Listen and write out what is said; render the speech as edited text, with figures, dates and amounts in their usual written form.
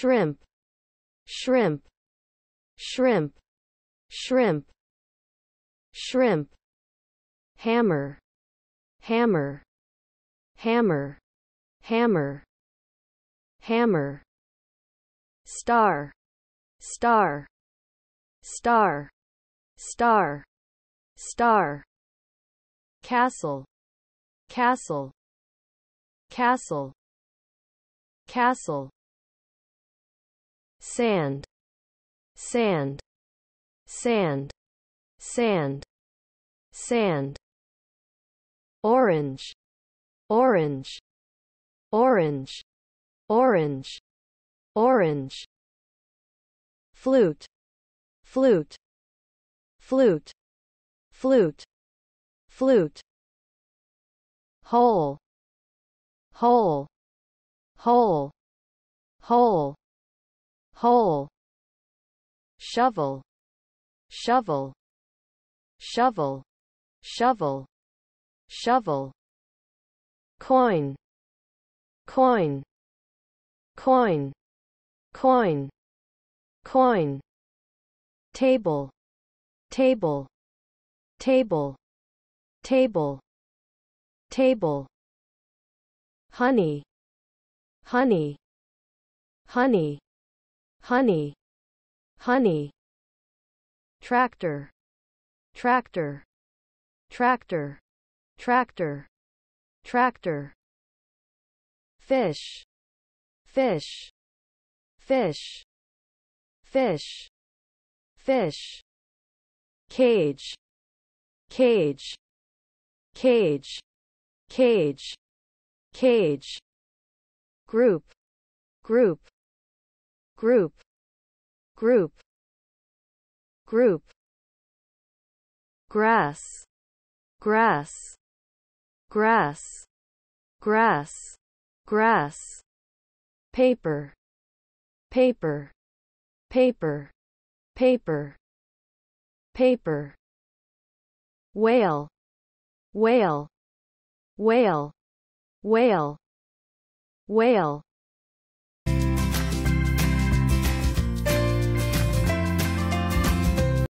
shrimp, shrimp, shrimp, shrimp, shrimp, hammer, hammer, hammer, hammer, hammer, star, star, star, star, star, castle, castle, castle, castle, sand, sand, sand, sand, sand, orange, orange, orange, orange, orange, flute, flute, flute, flute, flute, hole, hole, hole, hole, hole, shovel, shovel, shovel, shovel, shovel, coin, coin, coin, coin, coin, table, table, table, table, table, honey, honey, honey, honey, honey, tractor, tractor, tractor, tractor, tractor, fish, fish, fish, fish, fish, cage, cage, cage, cage, cage, group, group, group, group, group, grass, grass, grass, grass, grass, paper, paper, paper, paper, paper, whale, whale, whale, whale, whale,